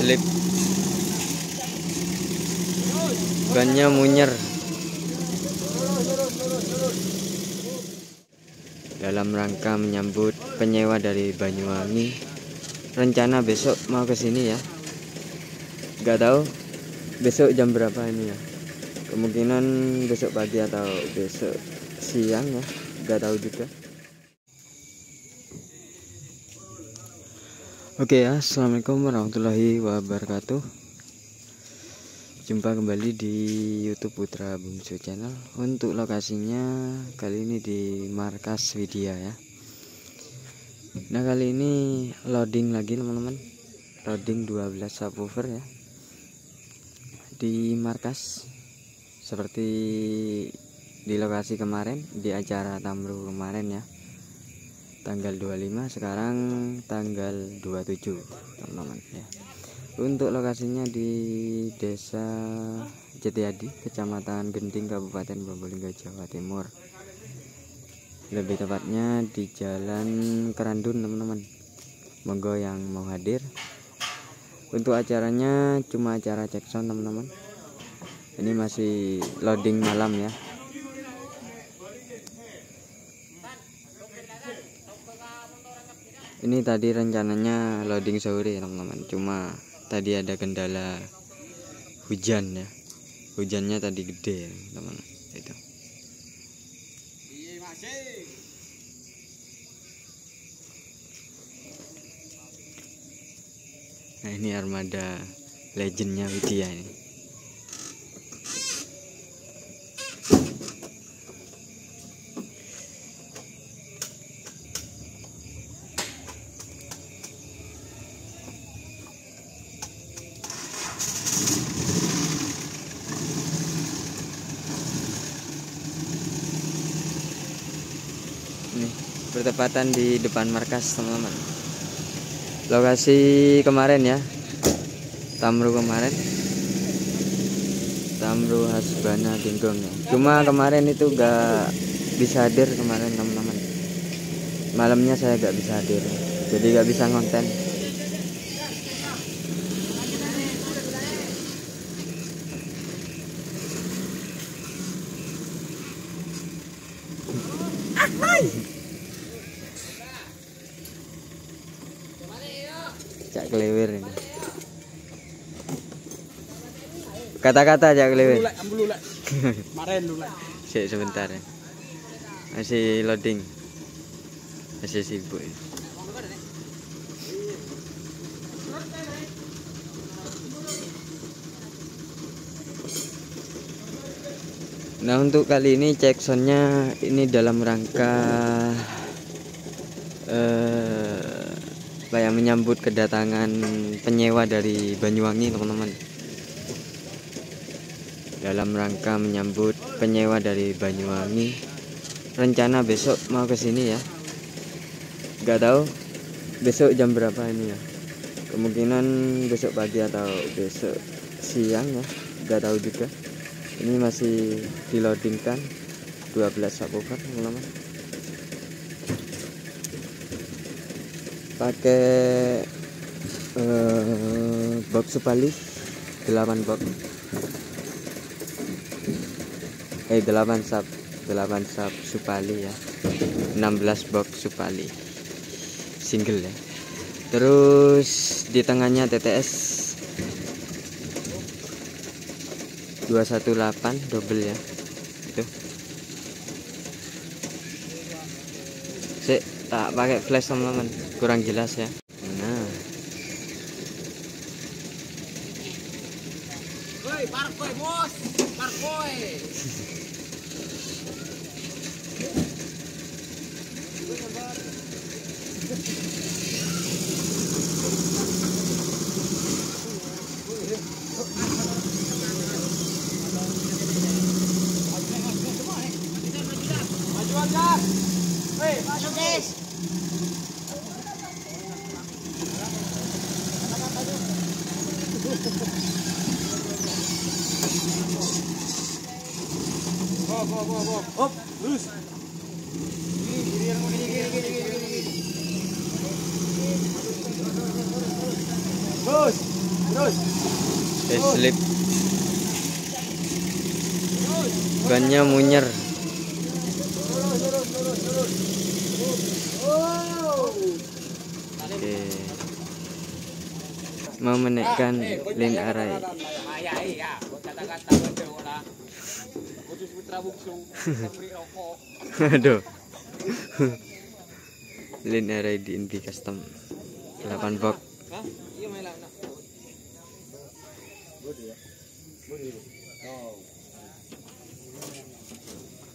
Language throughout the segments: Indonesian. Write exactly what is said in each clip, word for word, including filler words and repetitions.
Slip bannya munyer dalam rangka menyambut penyewa dari Banyuwangi. Rencana besok mau ke sini ya, nggak tahu besok jam berapa ini ya, kemungkinan besok pagi atau besok siang ya, nggak tahu juga. Oke ya, assalamualaikum warahmatullahi wabarakatuh. Jumpa kembali di YouTube Putra Bungsu Channel. Untuk lokasinya kali ini di markas Widhya ya. Nah kali ini loading lagi teman-teman, loading dua belas subwoofer ya di markas, seperti di lokasi kemarin, di acara Tamru kemarin ya, tanggal dua puluh lima, sekarang tanggal dua puluh tujuh teman-teman ya. Untuk lokasinya di desa Jatiadi, kecamatan Gending, Kabupaten Probolinggo, Jawa Timur. Lebih tepatnya di jalan Kerandun teman-teman. Monggo yang mau hadir. Untuk acaranya cuma acara cek sound teman-teman. Ini masih loading malam ya. Ini tadi rencananya loading sore ya teman-teman, cuma tadi ada kendala hujan ya, hujannya tadi gede ya teman-teman itu. Nah ini armada legendnya Widhya ini. Bertepatan di depan markas teman-teman, lokasi kemarin ya, Tamru kemarin, Tamru Hasbana Gendong ya. Cuma kemarin itu gak bisa hadir kemarin teman-teman, malamnya saya gak bisa hadir, jadi gak bisa konten. Cak kelewir ini. Kata-kata cak kelewir. Kemarin sebentar ya. Masih loading. Masih sibuk ya. Nah, untuk kali ini cek soundnya ini dalam rangka eh kayak menyambut kedatangan penyewa dari Banyuwangi teman-teman, dalam rangka menyambut penyewa dari Banyuwangi. Rencana besok mau ke sini ya, nggak tahu besok jam berapa ini ya, kemungkinan besok pagi atau besok siang ya, nggak tahu juga. Ini masih diloadingkan dua belas subwoofer teman-teman, pakai uh, box supali delapan box, eh delapan sub, delapan sub supali ya, enam belas box supali single ya. Terus di tengahnya T T S dua satu delapan double ya, itu. Sik. Tak pakai flash teman-teman, kurang jelas ya. Nah, woi parkoy bos, parkoy. Hop, terus. Terus, terus. Slip. Bannya munyer. Memenekkan lin Arai. Aduh. Lin Arai di inti custom delapan box.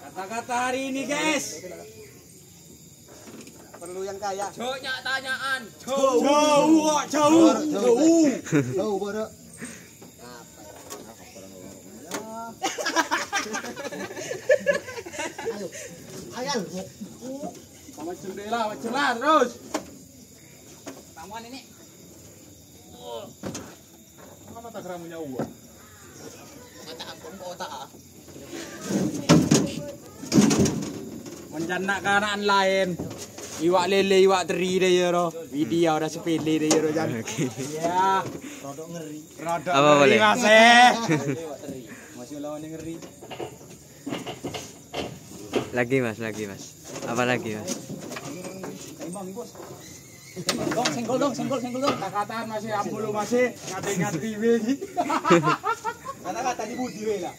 Kata-kata hari ini, guys. Perlu yang kaya. Joknya tanyaan. Jauh. Jauh, jauh. Jauh. Jauh bodoh. Ayo. Ayo. Sama cendela, sama celah terus. Tamuan ini. Mana tak ramunya uang? Mata ampun kota. Menjanak kanan lain. Iwak lele, iwak teri deh yoro. Widhya udah sepele deh yoro jangan. Ya. Rodok ngeri. Rodok ngeri mas eh. Masih lawannya ngeri. Lagi mas, lagi mas. Apa lagi mas? Tembang bos. Dong, senggol dong, senggol, senggol dong. Kata-kataan masih ampulu masih ngati-ngati wegi. Kata-kata di budi we lah.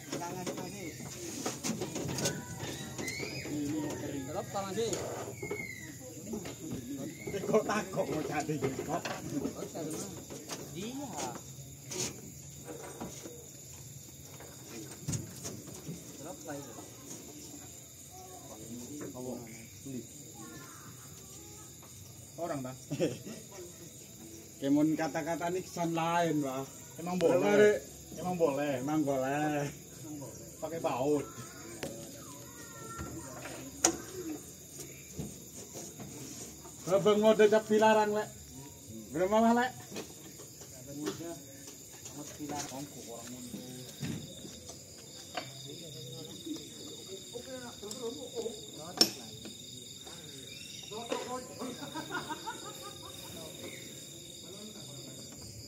Terus sama sih. Kok takut mau jadi kok? Iya. Drop lagi. Awak sulit. Orang dah. Kemon kata-kata ni kesan lain lah. Emang boleh. Emang boleh. Emang boleh. Pakai baut. Abang mau dejak pilaran lek. Belum mah lek. Abang udah mau pilar kongku orang mundu.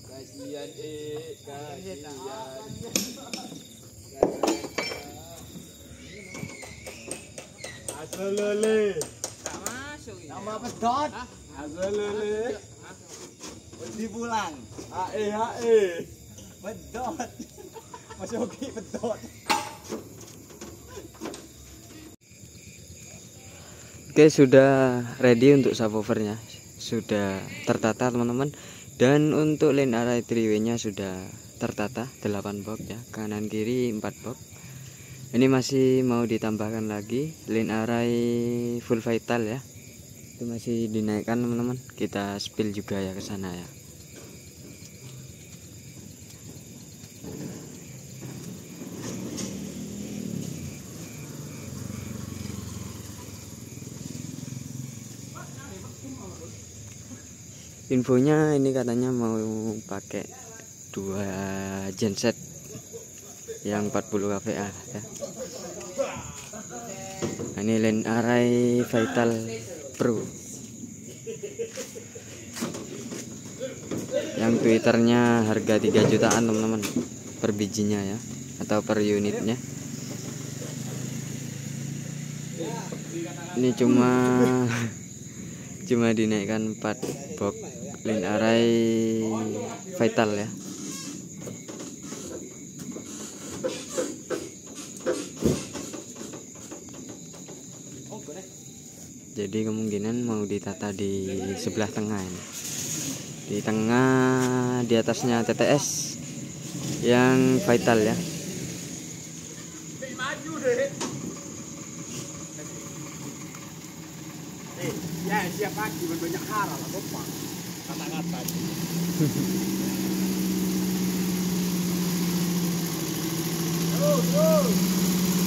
Kasihan eh kasihan. Asalale. Nama pedot azalele di pulang hae hae pedot masih oke pedot. Oke, sudah ready untuk subwoofernya, sudah tertata teman-teman, dan untuk lane Arai tiga W nya sudah tertata delapan box ya, kanan kiri empat box. Ini masih mau ditambahkan lagi lane Arai full vital ya, itu masih dinaikkan teman-teman, kita spill juga ya ke sana ya. Infonya ini katanya mau pakai dua genset yang empat puluh kVA ya. Nah, ini lane Arai Vital Pro yang twitternya harga tiga jutaan teman-teman per bijinya ya, atau per unitnya. Ini cuma cuma dinaikkan empat box lane Arai Vital ya. Jadi kemungkinan mau ditata di sebelah tengah ini. Di tengah di atasnya T T S yang vital ya. Eh, ya siap pagi banyak hara lah bapak. Kata-kata. Terus, terus.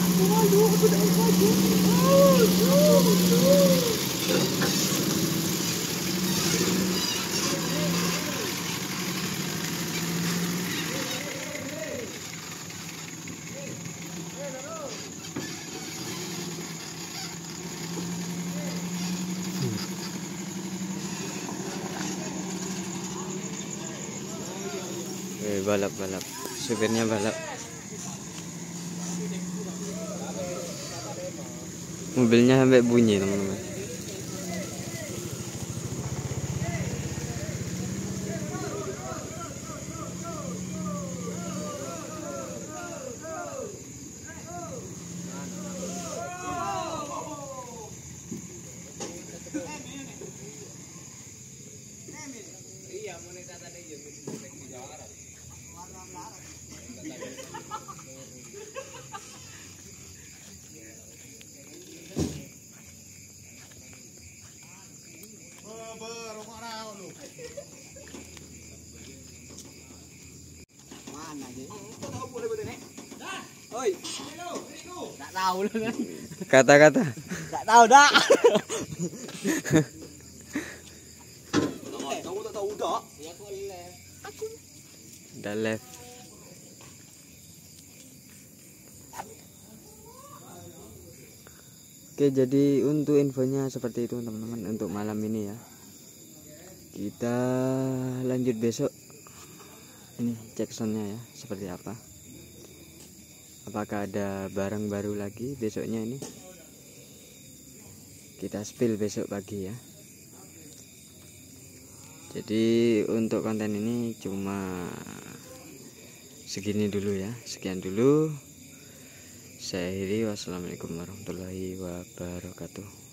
Aku maju, aku dah maju. Terus, terus, terus. balap-balap, supirnya balap. Mobilnya sampai bunyi, teman-teman. Kata-kata tak tahu dak. Kamu tak tahu dak? Aku left. Aku dah left. Oke, jadi untuk infonya seperti itu teman-teman untuk malam ini ya. Kita lanjut besok. Ini cek soundnya ya seperti apa. Apakah ada barang baru lagi besoknya ini? Kita spill besok pagi ya. Jadi untuk konten ini cuma segini dulu ya. Sekian dulu. Saya akhiri. Wassalamualaikum warahmatullahi wabarakatuh.